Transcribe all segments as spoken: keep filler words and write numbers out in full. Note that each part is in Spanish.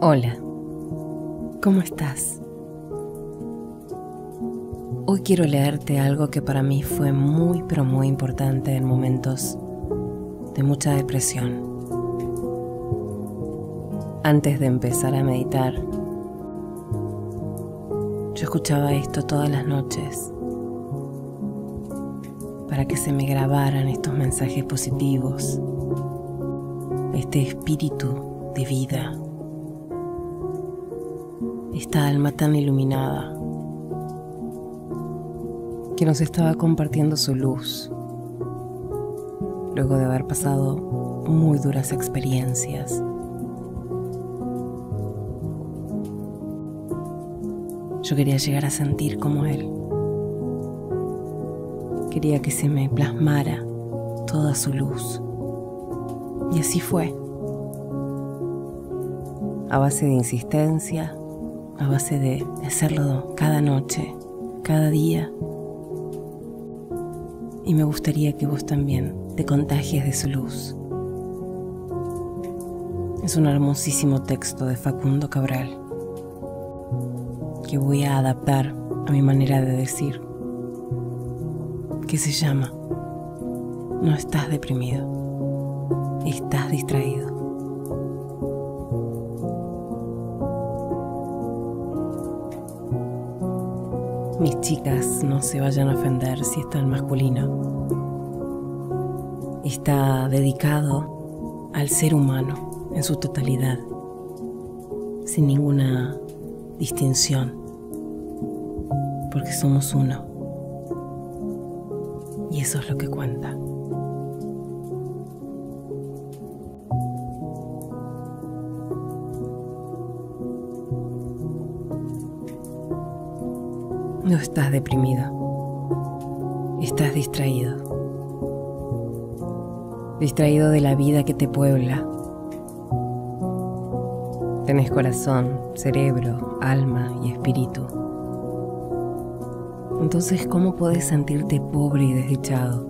Hola, ¿cómo estás? Hoy quiero leerte algo que para mí fue muy pero muy importante en momentos de mucha depresión. Antes de empezar a meditar, yo escuchaba esto todas las noches para que se me grabaran estos mensajes positivos, este espíritu de vida, esta alma tan iluminada que nos estaba compartiendo su luz luego de haber pasado muy duras experiencias. Yo quería llegar a sentir como él. Quería que se me plasmara toda su luz. Y así fue. A base de insistencia, a base de hacerlo cada noche, cada día. Y me gustaría que vos también te contagies de su luz. Es un hermosísimo texto de Facundo Cabral que voy a adaptar a mi manera de decir, que se llama No estás deprimido, estás distraído. Mis chicas, no se vayan a ofender si está en masculino. Está dedicado al ser humano en su totalidad, sin ninguna distinción. Porque somos uno. Y eso es lo que cuenta. No estás deprimido. Estás distraído. Distraído de la vida que te puebla. Tenés corazón, cerebro, alma y espíritu. Entonces, ¿cómo podés sentirte pobre y desdichado?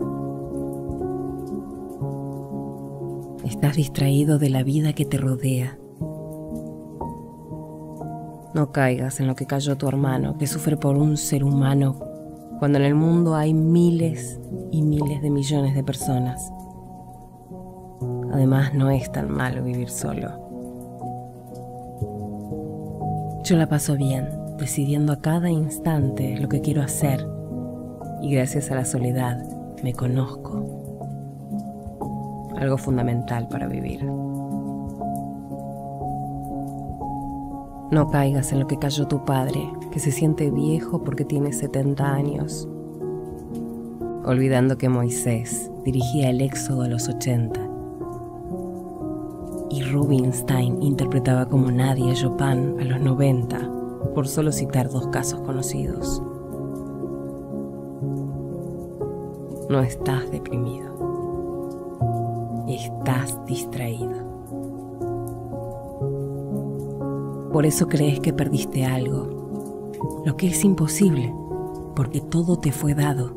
Estás distraído de la vida que te rodea. No caigas en lo que cayó tu hermano, que sufre por un ser humano, cuando en el mundo hay miles y miles de millones de personas. Además, no es tan malo vivir solo. Yo la paso bien, decidiendo a cada instante lo que quiero hacer, y gracias a la soledad me conozco. Algo fundamental para vivir. No caigas en lo que cayó tu padre, que se siente viejo porque tiene setenta años, olvidando que Moisés dirigía el Éxodo a los ochenta, y Rubinstein interpretaba como nadie a Chopin a los noventa. Por solo citar dos casos conocidos. No estás deprimido. Estás distraído. Por eso crees que perdiste algo, lo que es imposible, porque todo te fue dado.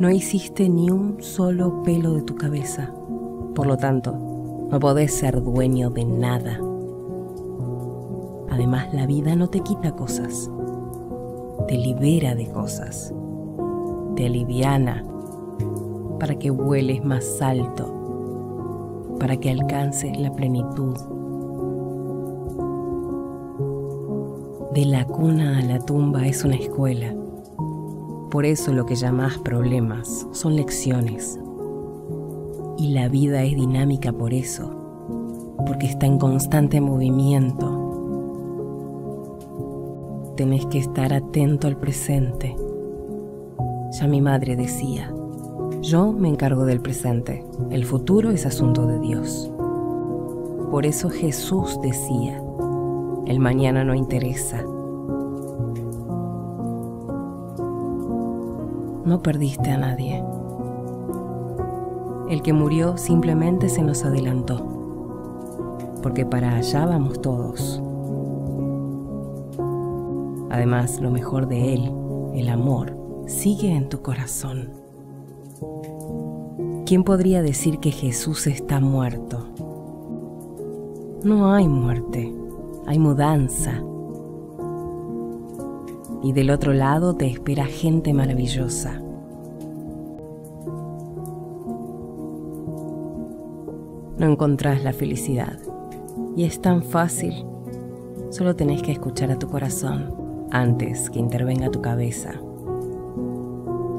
No hiciste ni un solo pelo de tu cabeza. Por lo tanto, no podés ser dueño de nada. Además, la vida no te quita cosas, te libera de cosas, te aliviana para que vueles más alto, para que alcances la plenitud. De la cuna a la tumba es una escuela, por eso lo que llamás problemas son lecciones. Y la vida es dinámica por eso, porque está en constante movimiento. Tenés que estar atento al presente. Ya mi madre decía, yo me encargo del presente, el futuro es asunto de Dios. Por eso Jesús decía, el mañana no interesa. No perdiste a nadie. El que murió simplemente se nos adelantó, porque para allá vamos todos. Además, lo mejor de él, el amor, sigue en tu corazón. ¿Quién podría decir que Jesús está muerto? No hay muerte, hay mudanza. Y del otro lado te espera gente maravillosa. No encontrás la felicidad. Y es tan fácil. Solo tenés que escuchar a tu corazón antes que intervenga tu cabeza,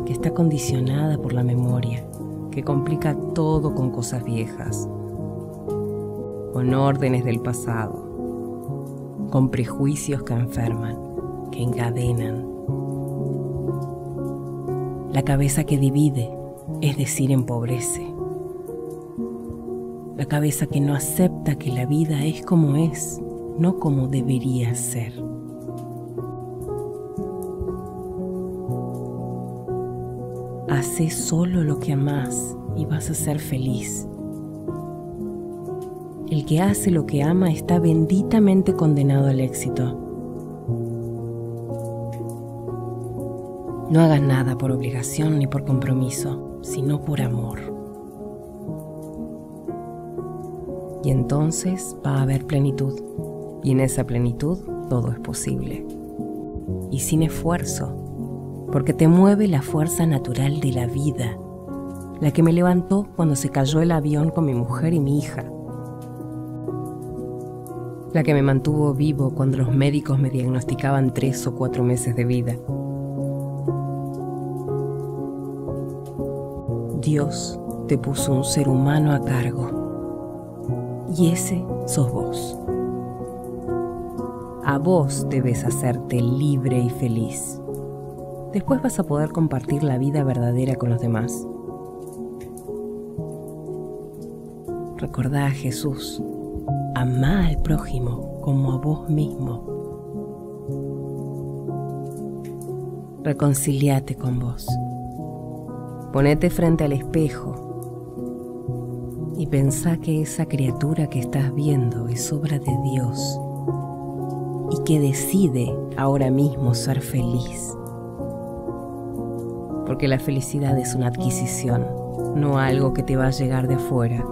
que está condicionada por la memoria, que complica todo con cosas viejas, con órdenes del pasado, con prejuicios que enferman, que encadenan. La cabeza que divide, es decir, empobrece. La cabeza que no acepta que la vida es como es, no como debería ser. Hacé solo lo que amás y vas a ser feliz. El que hace lo que ama está benditamente condenado al éxito. No hagas nada por obligación ni por compromiso, sino por amor. Y entonces va a haber plenitud, y en esa plenitud todo es posible, y sin esfuerzo, porque te mueve la fuerza natural de la vida, la que me levantó cuando se cayó el avión con mi mujer y mi hija, la que me mantuvo vivo cuando los médicos me diagnosticaban tres o cuatro meses de vida. Dios te puso un ser humano a cargo. Y ese sos vos. A vos debes hacerte libre y feliz. Después vas a poder compartir la vida verdadera con los demás. Recordá a Jesús. Amá al prójimo como a vos mismo. Reconciliate con vos. Ponete frente al espejo. Y pensá que esa criatura que estás viendo es obra de Dios y que decide ahora mismo ser feliz. Porque la felicidad es una adquisición, no algo que te va a llegar de afuera.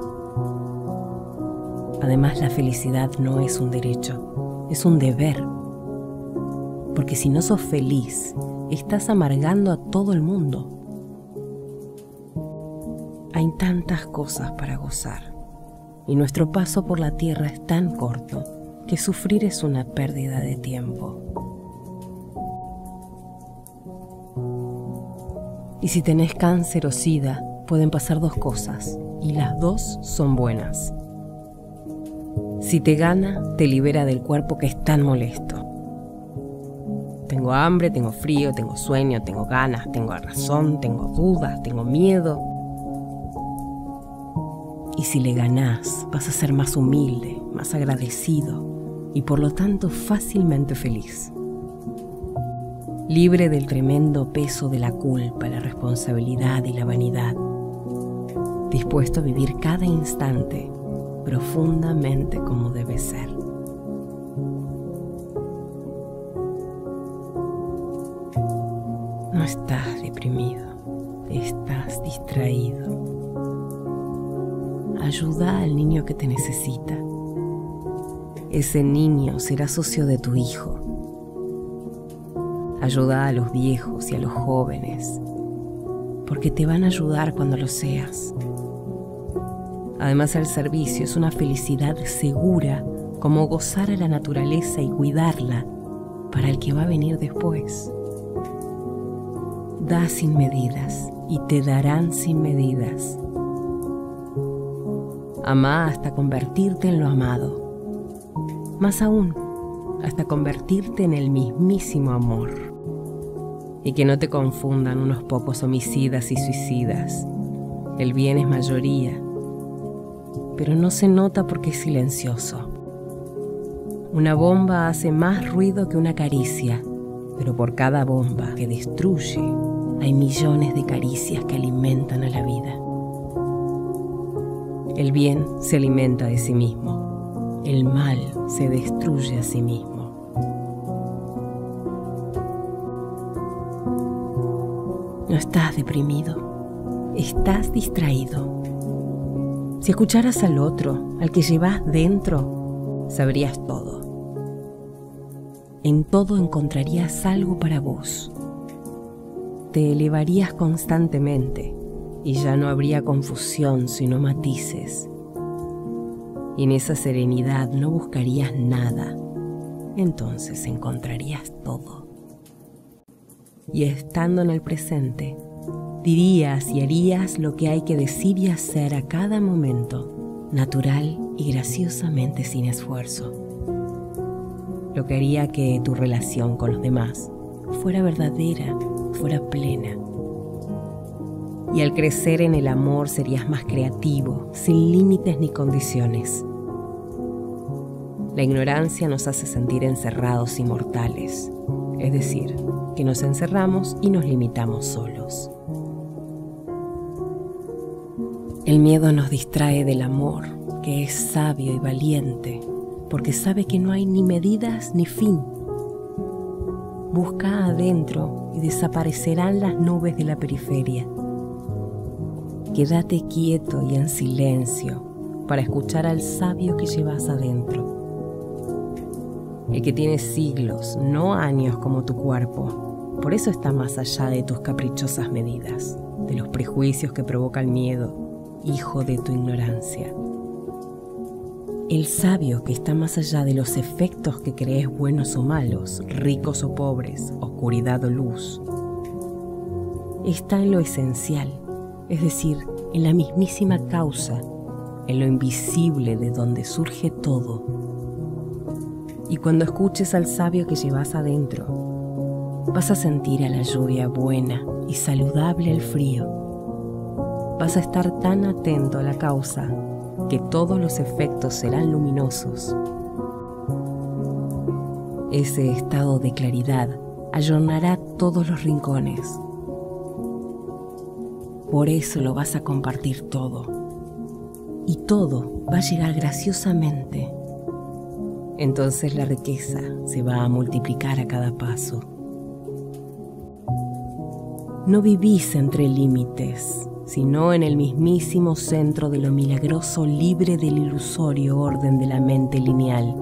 Además, la felicidad no es un derecho, es un deber. Porque si no sos feliz, estás amargando a todo el mundo. Hay tantas cosas para gozar, y nuestro paso por la tierra es tan corto que sufrir es una pérdida de tiempo. Y si tenés cáncer o sida, pueden pasar dos cosas, y las dos son buenas. Si te gana, te libera del cuerpo que es tan molesto. Tengo hambre, tengo frío, tengo sueño, tengo ganas, tengo razón, tengo dudas, tengo miedo. Y si le ganás, vas a ser más humilde, más agradecido y por lo tanto fácilmente feliz. Libre del tremendo peso de la culpa, la responsabilidad y la vanidad. Dispuesto a vivir cada instante profundamente como debe ser. No estás deprimido, estás distraído. Ayuda al niño que te necesita. Ese niño será socio de tu hijo. Ayuda a los viejos y a los jóvenes, porque te van a ayudar cuando lo seas. Además, el servicio es una felicidad segura, como gozar a la naturaleza y cuidarla para el que va a venir después. Da sin medidas y te darán sin medidas. Amá hasta convertirte en lo amado. Más aún, hasta convertirte en el mismísimo amor. Y que no te confundan unos pocos homicidas y suicidas. El bien es mayoría, pero no se nota porque es silencioso. Una bomba hace más ruido que una caricia, pero por cada bomba que destruye, hay millones de caricias que alimentan a la vida. El bien se alimenta de sí mismo, el mal se destruye a sí mismo. No estás deprimido, estás distraído. Si escucharas al otro, al que llevas dentro, sabrías todo. En todo encontrarías algo para vos. Te elevarías constantemente y ya no habría confusión sino matices. Y en esa serenidad no buscarías nada, entonces encontrarías todo. Y estando en el presente, dirías y harías lo que hay que decir y hacer a cada momento, natural y graciosamente sin esfuerzo. Lo que haría que tu relación con los demás fuera verdadera, fuera plena. Y al crecer en el amor serías más creativo, sin límites ni condiciones. La ignorancia nos hace sentir encerrados y mortales, es decir, que nos encerramos y nos limitamos solos. El miedo nos distrae del amor, que es sabio y valiente, porque sabe que no hay ni medidas ni fin. Busca adentro y desaparecerán las nubes de la periferia. Quédate quieto y en silencio para escuchar al sabio que llevas adentro. El que tiene siglos, no años como tu cuerpo, por eso está más allá de tus caprichosas medidas, de los prejuicios que provoca el miedo, hijo de tu ignorancia. El sabio que está más allá de los efectos que crees buenos o malos, ricos o pobres, oscuridad o luz, está en lo esencial. Es decir, en la mismísima causa, en lo invisible de donde surge todo. Y cuando escuches al sabio que llevas adentro, vas a sentir a la lluvia buena y saludable al frío. Vas a estar tan atento a la causa que todos los efectos serán luminosos. Ese estado de claridad ayornará todos los rincones. Por eso lo vas a compartir todo. Y todo va a llegar graciosamente. Entonces la riqueza se va a multiplicar a cada paso. No vivís entre límites, sino en el mismísimo centro de lo milagroso, libre del ilusorio orden de la mente lineal.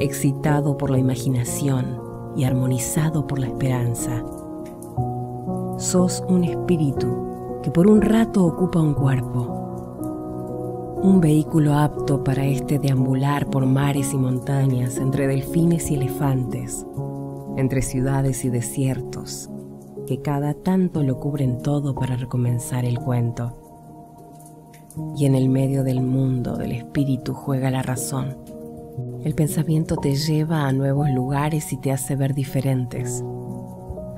Excitado por la imaginación y armonizado por la esperanza. Sos un espíritu que por un rato ocupa un cuerpo, un vehículo apto para este deambular por mares y montañas, entre delfines y elefantes, entre ciudades y desiertos, que cada tanto lo cubren todo para recomenzar el cuento. Y en el medio del mundo del espíritu juega la razón. El pensamiento te lleva a nuevos lugares y te hace ver diferentes.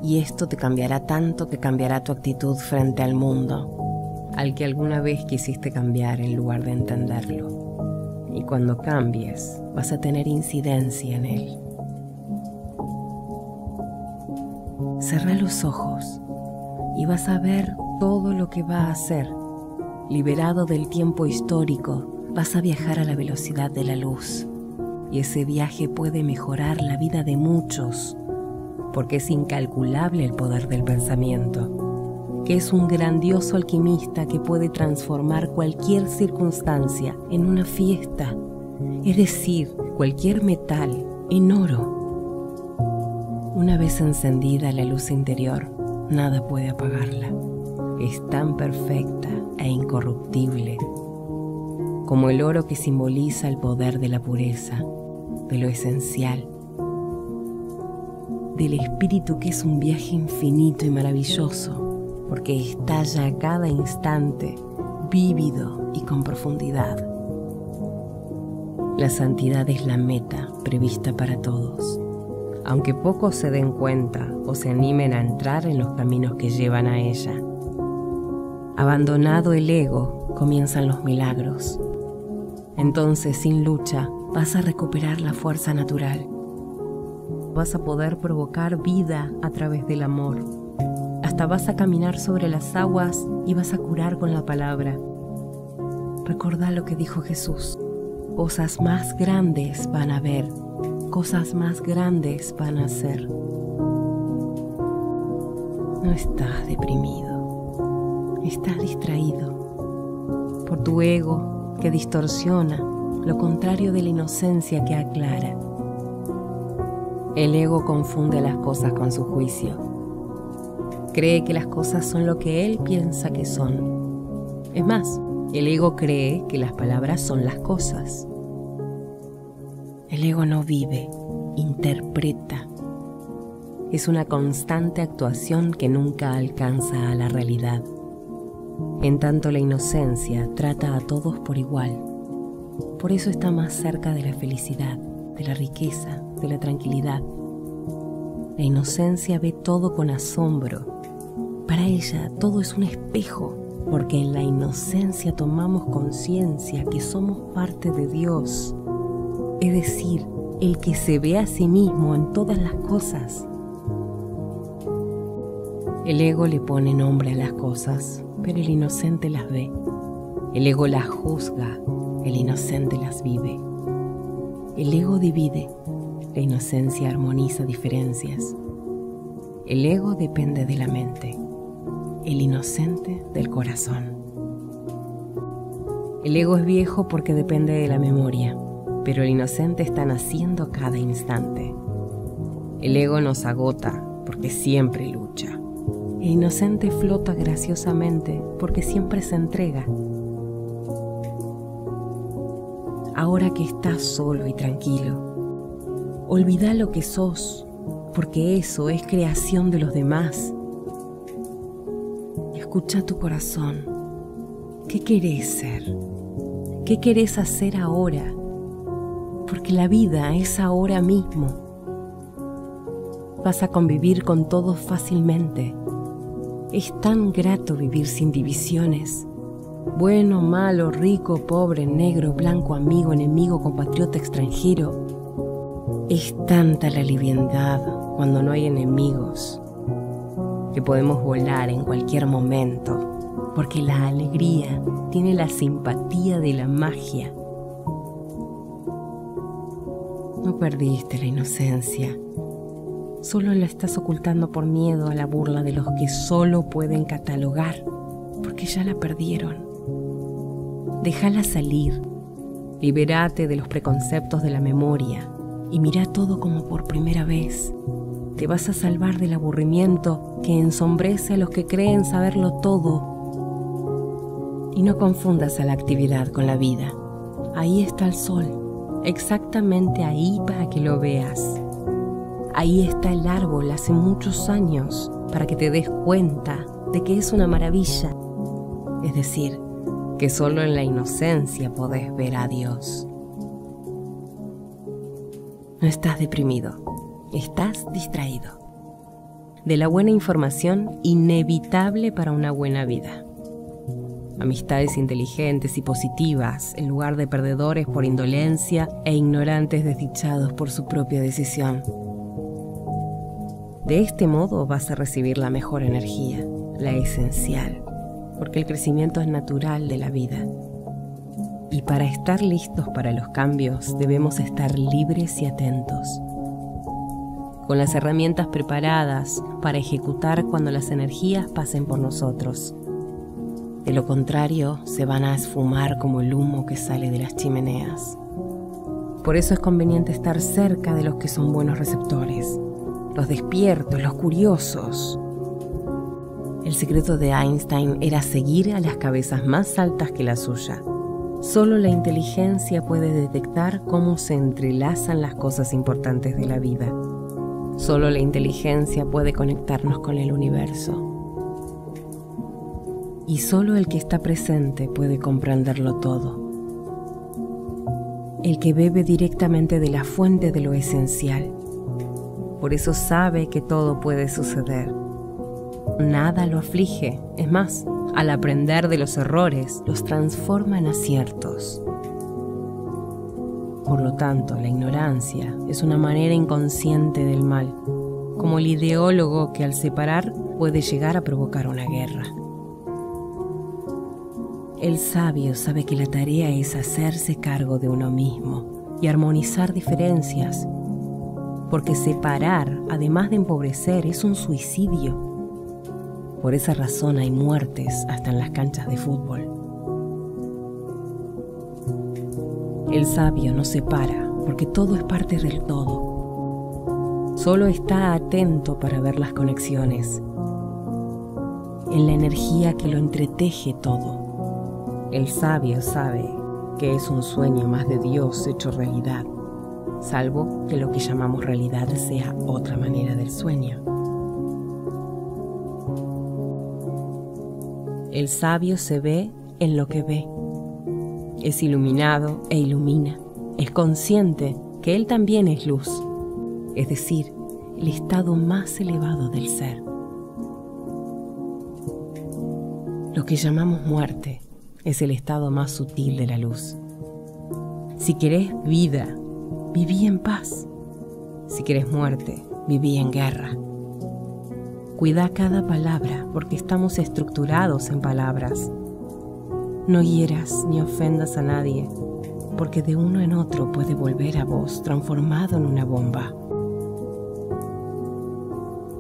Y esto te cambiará tanto que cambiará tu actitud frente al mundo, al que alguna vez quisiste cambiar en lugar de entenderlo. Y cuando cambies, vas a tener incidencia en él. Cerrá los ojos y vas a ver todo lo que va a hacer. Liberado del tiempo histórico, vas a viajar a la velocidad de la luz. Y ese viaje puede mejorar la vida de muchos, porque es incalculable el poder del pensamiento, que es un grandioso alquimista que puede transformar cualquier circunstancia en una fiesta, es decir, cualquier metal en oro. Una vez encendida la luz interior, nada puede apagarla. Es tan perfecta e incorruptible, como el oro que simboliza el poder de la pureza, de lo esencial, del espíritu, que es un viaje infinito y maravilloso, porque estalla a cada instante, vívido y con profundidad. La santidad es la meta prevista para todos, aunque pocos se den cuenta o se animen a entrar en los caminos que llevan a ella. Abandonado el ego, comienzan los milagros. Entonces, sin lucha, vas a recuperar la fuerza natural. Vas a poder provocar vida a través del amor. Hasta vas a caminar sobre las aguas y vas a curar con la palabra. Recordá lo que dijo Jesús. Cosas más grandes van a ver. Cosas más grandes van a hacer. No estás deprimido. estás distraído por tu ego que distorsiona, lo contrario de la inocencia que aclara. El ego confunde las cosas con su juicio. Cree que las cosas son lo que él piensa que son. Es más, el ego cree que las palabras son las cosas. El ego no vive, interpreta. Es una constante actuación que nunca alcanza a la realidad. En tanto, la inocencia trata a todos por igual. Por eso está más cerca de la felicidad, de la riqueza, de la tranquilidad. La inocencia ve todo con asombro. Para ella todo es un espejo, porque en la inocencia tomamos conciencia que somos parte de Dios. Es decir, el que se ve a sí mismo en todas las cosas. El ego le pone nombre a las cosas, pero el inocente las ve. El ego las juzga, el inocente las vive. El ego divide, la inocencia armoniza diferencias. El ego depende de la mente, el inocente del corazón. El ego es viejo porque depende de la memoria, pero el inocente está naciendo cada instante. El ego nos agota porque siempre lucha. El inocente flota graciosamente porque siempre se entrega. Ahora que estás solo y tranquilo, olvida lo que sos, porque eso es creación de los demás. Escucha tu corazón. ¿Qué querés ser? ¿Qué querés hacer ahora? Porque la vida es ahora mismo. Vas a convivir con todos fácilmente. Es tan grato vivir sin divisiones. Bueno, malo, rico, pobre, negro, blanco, amigo, enemigo, compatriota, extranjero. Es tanta la liviandad cuando no hay enemigos, que podemos volar en cualquier momento, porque la alegría tiene la simpatía de la magia. No perdiste la inocencia. Solo la estás ocultando por miedo a la burla de los que solo pueden catalogar, porque ya la perdieron. Déjala salir, libérate de los preconceptos de la memoria y mira todo como por primera vez. Te vas a salvar del aburrimiento que ensombrece a los que creen saberlo todo. Y no confundas a la actividad con la vida. Ahí está el sol, exactamente ahí para que lo veas. Ahí está el árbol hace muchos años para que te des cuenta de que es una maravilla. Es decir, que solo en la inocencia podés ver a Dios. No estás deprimido, estás distraído de la buena información inevitable para una buena vida. Amistades inteligentes y positivas en lugar de perdedores por indolencia e ignorantes desdichados por su propia decisión. De este modo vas a recibir la mejor energía, la esencial, porque el crecimiento es natural de la vida. Y para estar listos para los cambios, debemos estar libres y atentos, con las herramientas preparadas para ejecutar cuando las energías pasen por nosotros. De lo contrario, se van a esfumar como el humo que sale de las chimeneas. Por eso es conveniente estar cerca de los que son buenos receptores, los despiertos, los curiosos. El secreto de Einstein era seguir a las cabezas más altas que la suya. Solo la inteligencia puede detectar cómo se entrelazan las cosas importantes de la vida. Solo la inteligencia puede conectarnos con el universo. Y solo el que está presente puede comprenderlo todo. El que bebe directamente de la fuente de lo esencial. Por eso sabe que todo puede suceder. Nada lo aflige. Es más, al aprender de los errores, los transforma en aciertos. Por lo tanto, la ignorancia es una manera inconsciente del mal, como el ideólogo que al separar puede llegar a provocar una guerra. El sabio sabe que la tarea es hacerse cargo de uno mismo y armonizar diferencias. Porque separar, además de empobrecer, es un suicidio. Por esa razón hay muertes hasta en las canchas de fútbol. El sabio no se para, porque todo es parte del todo. Solo está atento para ver las conexiones, en la energía que lo entreteje todo. El sabio sabe que es un sueño más de Dios hecho realidad, salvo que lo que llamamos realidad sea otra manera del sueño. El sabio se ve en lo que ve. Es iluminado e ilumina. Es consciente que él también es luz, es decir, el estado más elevado del ser. Lo que llamamos muerte es el estado más sutil de la luz. Si querés vida, viví en paz. Si querés muerte, viví en guerra. Cuida cada palabra, porque estamos estructurados en palabras. No hieras ni ofendas a nadie, porque de uno en otro puede volver a vos transformado en una bomba.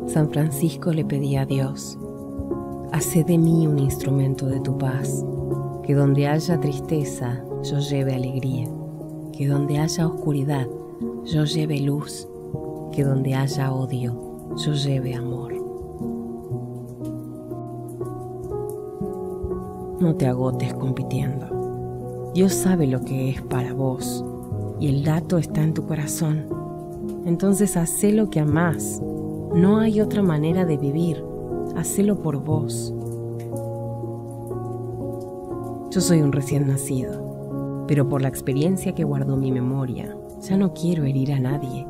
San Francisco le pedía a Dios: hacé de mí un instrumento de tu paz, que donde haya tristeza yo lleve alegría, que donde haya oscuridad yo lleve luz, que donde haya odio yo lleve amor. No te agotes compitiendo. Dios sabe lo que es para vos y el dato está en tu corazón. Entonces hacé lo que amás. No hay otra manera de vivir. Hacelo por vos. Yo soy un recién nacido, pero por la experiencia que guardó mi memoria, ya no quiero herir a nadie,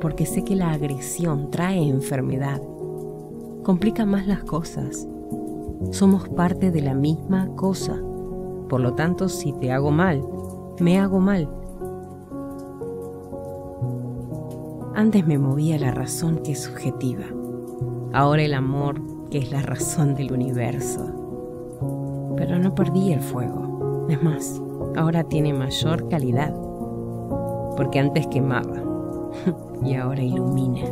porque sé que la agresión trae enfermedad, complica más las cosas. Somos parte de la misma cosa, por lo tanto, si te hago mal, me hago mal. Antes me movía la razón, que es subjetiva. Ahora el amor, que es la razón del universo. Pero no perdí el fuego. Es más, ahora tiene mayor calidad, porque antes quemaba y ahora ilumina.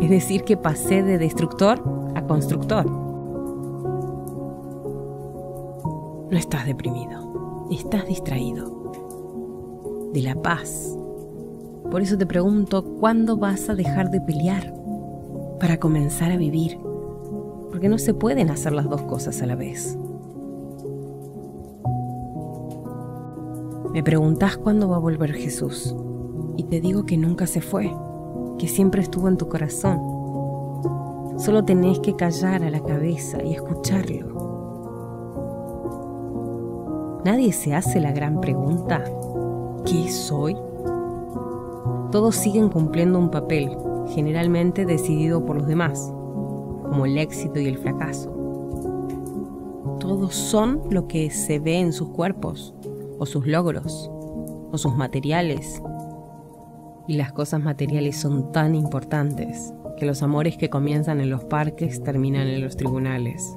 Es decir, que pasé de destructor a constructor. No estás deprimido, estás distraído de la paz. Por eso te pregunto, ¿cuándo vas a dejar de pelear para comenzar a vivir? Porque no se pueden hacer las dos cosas a la vez. Me preguntás cuándo va a volver Jesús, y te digo que nunca se fue, que siempre estuvo en tu corazón. Solo tenés que callar a la cabeza y escucharlo. Nadie se hace la gran pregunta: ¿qué soy? Todos siguen cumpliendo un papel, generalmente decidido por los demás, como el éxito y el fracaso. Todos son lo que se ve en sus cuerpos, o sus logros, o sus materiales. Y las cosas materiales son tan importantes que los amores que comienzan en los parques terminan en los tribunales.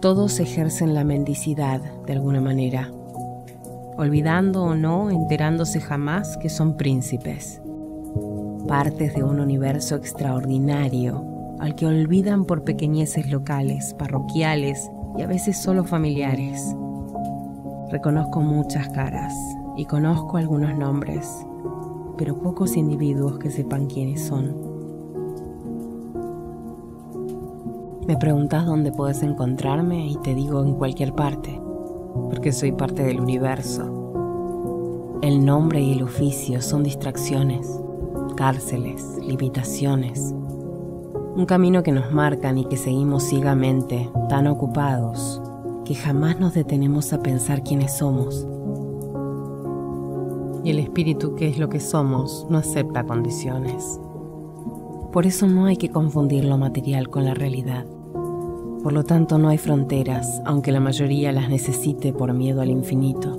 Todos ejercen la mendicidad de alguna manera, olvidando o no, enterándose jamás que son príncipes, partes de un universo extraordinario al que olvidan por pequeñeces locales, parroquiales y a veces solo familiares. Reconozco muchas caras y conozco algunos nombres, pero pocos individuos que sepan quiénes son. Me preguntas dónde puedes encontrarme y te digo en cualquier parte, porque soy parte del universo. El nombre y el oficio son distracciones, cárceles, limitaciones, un camino que nos marcan y que seguimos ciegamente, tan ocupados que jamás nos detenemos a pensar quiénes somos. Y el espíritu, que es lo que somos, no acepta condiciones. Por eso no hay que confundir lo material con la realidad. Por lo tanto, no hay fronteras, aunque la mayoría las necesite por miedo al infinito.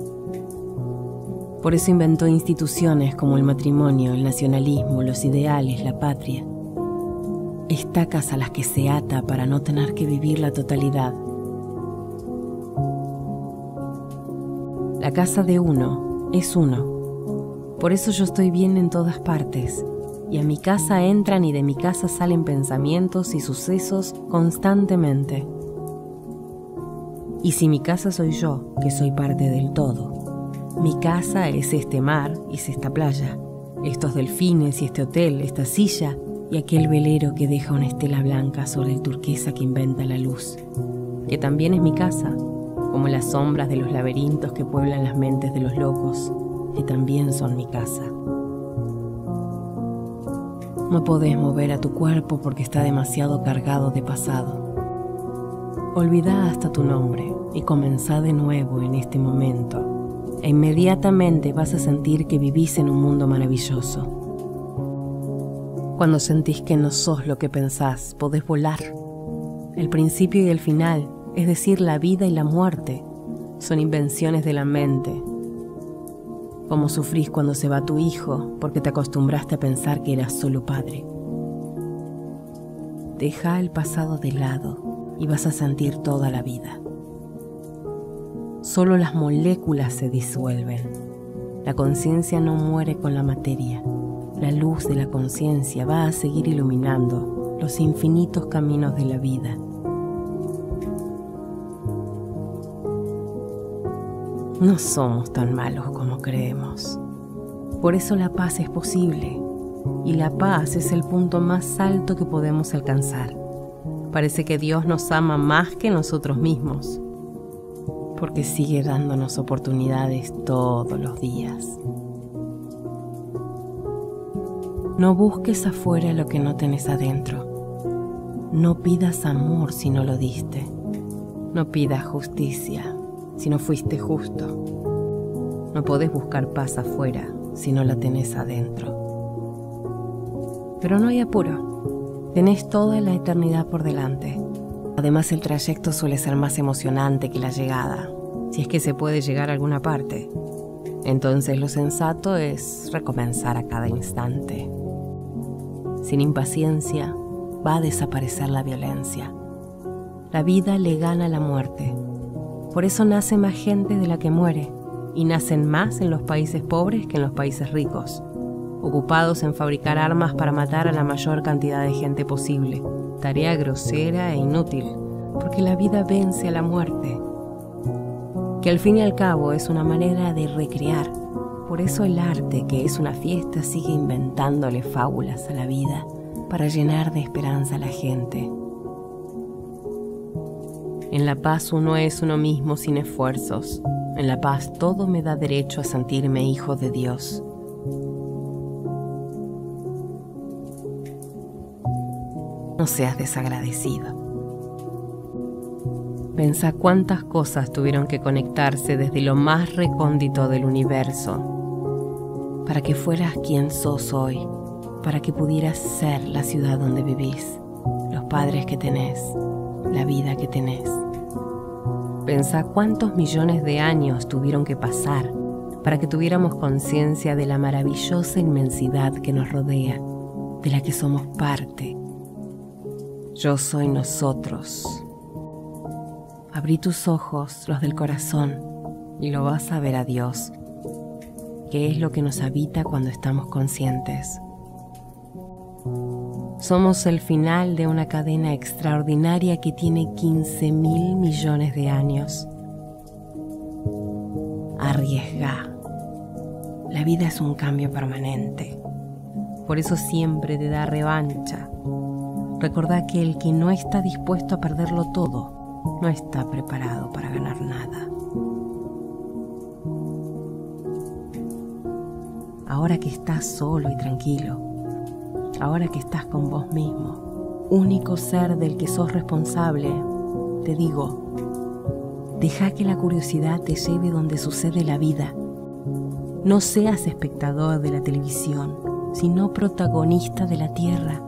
Por eso inventó instituciones como el matrimonio, el nacionalismo, los ideales, la patria. Estacas a las que se ata para no tener que vivir la totalidad. La casa de uno es uno. Por eso yo estoy bien en todas partes, y a mi casa entran y de mi casa salen pensamientos y sucesos constantemente. Y si mi casa soy yo, que soy parte del todo, mi casa es este mar y es esta playa, estos delfines y este hotel, esta silla y aquel velero que deja una estela blanca sobre el turquesa que inventa la luz, que también es mi casa, como las sombras de los laberintos que pueblan las mentes de los locos, que también son mi casa. No podés mover a tu cuerpo porque está demasiado cargado de pasado. Olvidá hasta tu nombre y comenzá de nuevo en este momento, e inmediatamente vas a sentir que vivís en un mundo maravilloso. Cuando sentís que no sos lo que pensás, podés volar. El principio y el final, es decir, la vida y la muerte, son invenciones de la mente. Como sufrís cuando se va tu hijo porque te acostumbraste a pensar que eras solo padre. Deja el pasado de lado y vas a sentir toda la vida. Solo las moléculas se disuelven. La conciencia no muere con la materia. La luz de la conciencia va a seguir iluminando los infinitos caminos de la vida. No somos tan malos como creemos. Por eso la paz es posible, y la paz es el punto más alto que podemos alcanzar. Parece que Dios nos ama más que nosotros mismos, porque sigue dándonos oportunidades todos los días. No busques afuera lo que no tenés adentro. No pidas amor si no lo diste. No pidas justicia si no fuiste justo. No podés buscar paz afuera si no la tenés adentro. Pero no hay apuro. Tenés toda la eternidad por delante. Además, el trayecto suele ser más emocionante que la llegada, si es que se puede llegar a alguna parte. Entonces lo sensato es recomenzar a cada instante. Sin impaciencia va a desaparecer la violencia. La vida le gana a la muerte. Por eso nace más gente de la que muere, y nacen más en los países pobres que en los países ricos, ocupados en fabricar armas para matar a la mayor cantidad de gente posible. Tarea grosera e inútil, porque la vida vence a la muerte, que al fin y al cabo es una manera de recrear. Por eso el arte, que es una fiesta, sigue inventándole fábulas a la vida para llenar de esperanza a la gente. En la paz uno es uno mismo sin esfuerzos. En la paz todo me da derecho a sentirme hijo de Dios. No seas desagradecido. Pensá cuántas cosas tuvieron que conectarse desde lo más recóndito del universo para que fueras quien sos hoy, para que pudieras ser la ciudad donde vivís, los padres que tenés, la vida que tenés. Pensá cuántos millones de años tuvieron que pasar para que tuviéramos conciencia de la maravillosa inmensidad que nos rodea, de la que somos parte. Yo soy nosotros. Abrí tus ojos, los del corazón, y lo vas a ver a Dios, que es lo que nos habita cuando estamos conscientes. Somos el final de una cadena extraordinaria que tiene quince mil millones de años. Arriesgá. La vida es un cambio permanente. Por eso siempre te da revancha. Recordá que el que no está dispuesto a perderlo todo, no está preparado para ganar nada. Ahora que estás solo y tranquilo, ahora que estás con vos mismo, único ser del que sos responsable, te digo, deja que la curiosidad te lleve donde sucede la vida. No seas espectador de la televisión, sino protagonista de la tierra.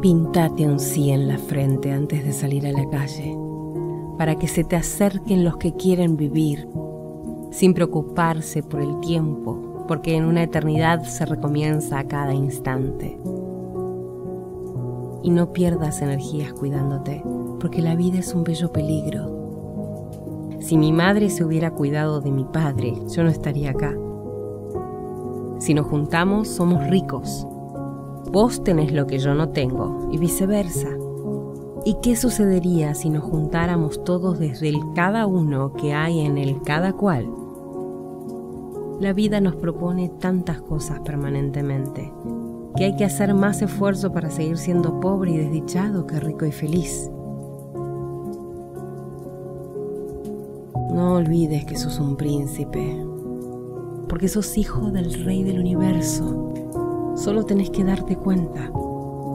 Pintate un sí en la frente antes de salir a la calle, para que se te acerquen los que quieren vivir, sin preocuparse por el tiempo, porque en una eternidad se recomienza a cada instante. Y no pierdas energías cuidándote, porque la vida es un bello peligro. Si mi madre se hubiera cuidado de mi padre, yo no estaría acá. Si nos juntamos, somos ricos. Vos tenés lo que yo no tengo, y viceversa. ¿Y qué sucedería si nos juntáramos todos desde el cada uno que hay en el cada cual? La vida nos propone tantas cosas permanentemente, que hay que hacer más esfuerzo para seguir siendo pobre y desdichado que rico y feliz. No olvides que sos un príncipe, porque sos hijo del Rey del Universo. Solo tenés que darte cuenta.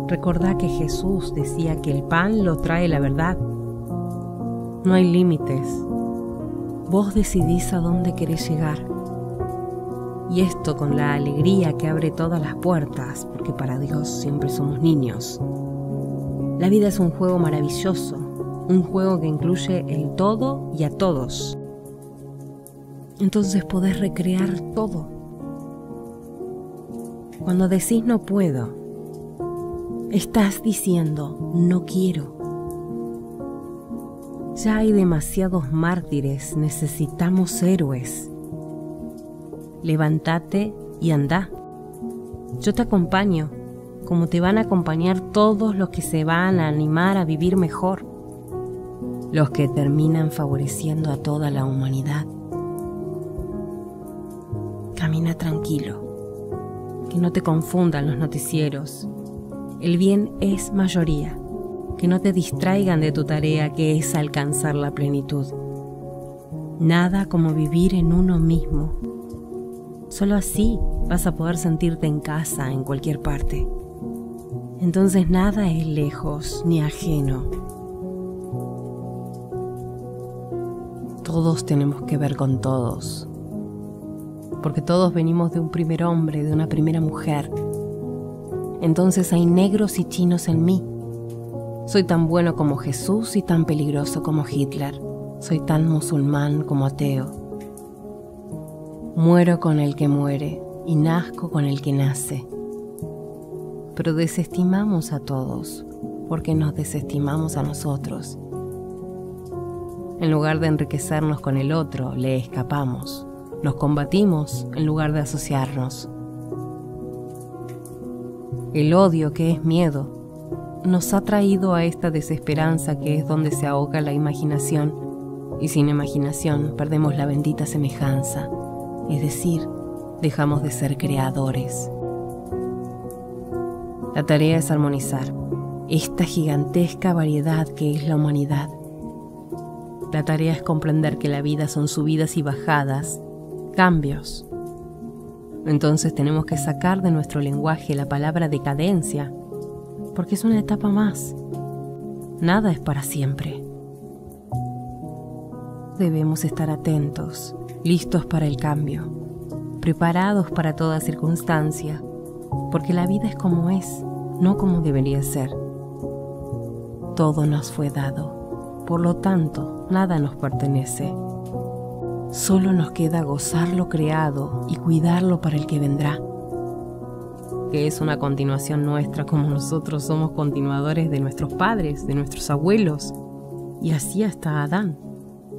Recordá que Jesús decía que el pan lo trae la verdad. No hay límites. Vos decidís a dónde querés llegar. Y esto con la alegría que abre todas las puertas, porque para Dios siempre somos niños. La vida es un juego maravilloso, un juego que incluye el todo y a todos. Entonces podés recrear todo. Cuando decís no puedo, estás diciendo no quiero. Ya hay demasiados mártires, necesitamos héroes. Levántate y andá. Yo te acompaño, como te van a acompañar todos los que se van a animar a vivir mejor, los que terminan favoreciendo a toda la humanidad. Camina tranquilo, que no te confundan los noticieros. El bien es mayoría, que no te distraigan de tu tarea que es alcanzar la plenitud. Nada como vivir en uno mismo. Solo así vas a poder sentirte en casa en cualquier parte. Entonces nada es lejos ni ajeno. Todos tenemos que ver con todos, porque todos venimos de un primer hombre, de una primera mujer. Entonces hay negros y chinos en mí. Soy tan bueno como Jesús y tan peligroso como Hitler. Soy tan musulmán como ateo. Muero con el que muere y nazco con el que nace. Pero desestimamos a todos porque nos desestimamos a nosotros. En lugar de enriquecernos con el otro, le escapamos. Nos combatimos en lugar de asociarnos. El odio, que es miedo, nos ha traído a esta desesperanza que es donde se ahoga la imaginación, y sin imaginación perdemos la bendita semejanza. Es decir, dejamos de ser creadores. La tarea es armonizar esta gigantesca variedad que es la humanidad. La tarea es comprender que la vida son subidas y bajadas, cambios. Entonces tenemos que sacar de nuestro lenguaje la palabra decadencia, porque es una etapa más. Nada es para siempre. Debemos estar atentos, listos para el cambio, preparados para toda circunstancia, porque la vida es como es, no como debería ser. Todo nos fue dado, por lo tanto, nada nos pertenece. Solo nos queda gozar lo creado y cuidarlo para el que vendrá, que es una continuación nuestra, como nosotros somos continuadores de nuestros padres, de nuestros abuelos, y así hasta Adán,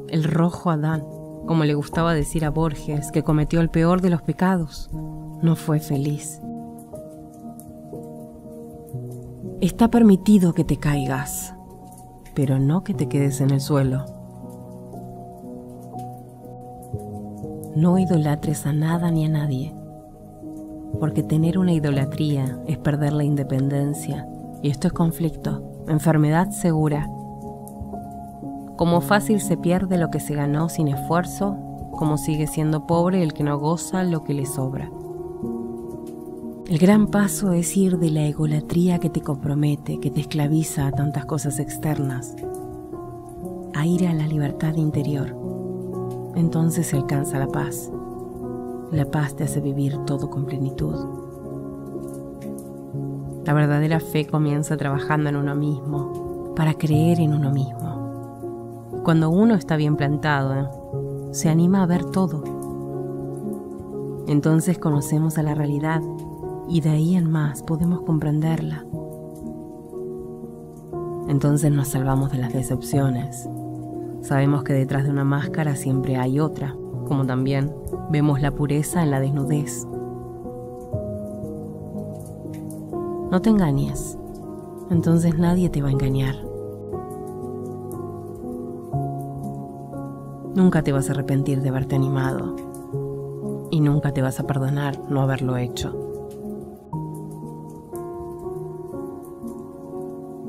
el rojo Adán, como le gustaba decir a Borges, que cometió el peor de los pecados, no fue feliz. Está permitido que te caigas, pero no que te quedes en el suelo. No idolatres a nada ni a nadie, porque tener una idolatría es perder la independencia, y esto es conflicto, enfermedad segura. Como fácil se pierde lo que se ganó sin esfuerzo, como sigue siendo pobre el que no goza lo que le sobra. El gran paso es ir de la egolatría que te compromete, que te esclaviza a tantas cosas externas, a ir a la libertad interior. Entonces se alcanza la paz. La paz te hace vivir todo con plenitud. La verdadera fe comienza trabajando en uno mismo, para creer en uno mismo. Cuando uno está bien plantado, se anima a ver todo. Entonces conocemos a la realidad y de ahí en más podemos comprenderla. Entonces nos salvamos de las decepciones. Sabemos que detrás de una máscara siempre hay otra, como también vemos la pureza en la desnudez. No te engañes, entonces nadie te va a engañar. Nunca te vas a arrepentir de haberte animado y nunca te vas a perdonar no haberlo hecho.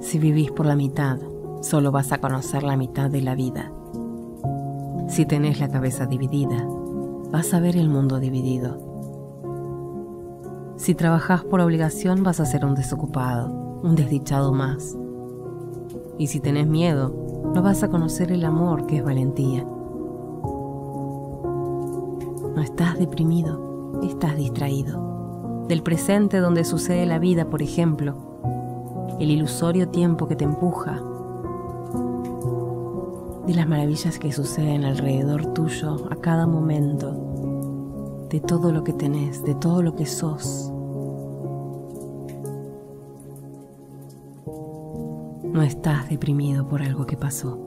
Si vivís por la mitad, solo vas a conocer la mitad de la vida. Si tenés la cabeza dividida, vas a ver el mundo dividido. Si trabajás por obligación, vas a ser un desocupado, un desdichado más. Y si tenés miedo, no vas a conocer el amor que es valentía. No estás deprimido, estás distraído. Del presente donde sucede la vida, por ejemplo, el ilusorio tiempo que te empuja, de las maravillas que suceden alrededor tuyo a cada momento, de todo lo que tenés, de todo lo que sos. No estás deprimido por algo que pasó,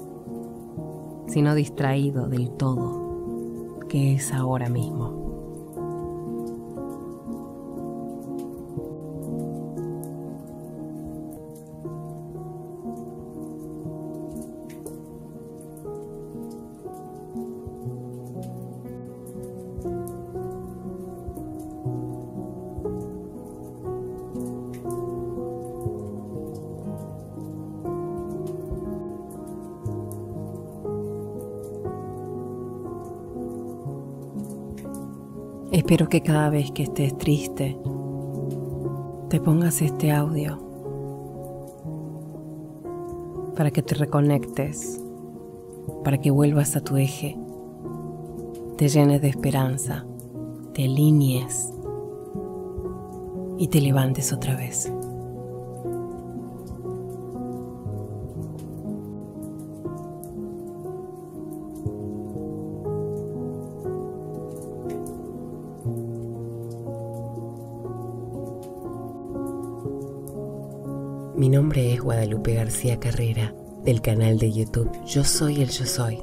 sino distraído del todo, que es ahora mismo. Espero que cada vez que estés triste, te pongas este audio para que te reconectes, para que vuelvas a tu eje, te llenes de esperanza, te alinees y te levantes otra vez. Mi nombre es Guadalupe García Carrera, del canal de YouTube Yo Soy el Yo Soy.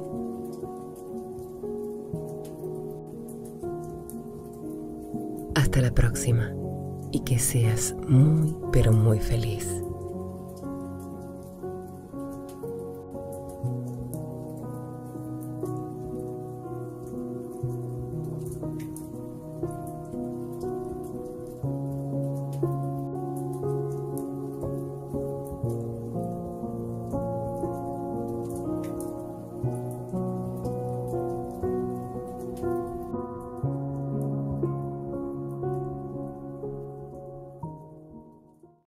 Hasta la próxima y que seas muy pero muy feliz.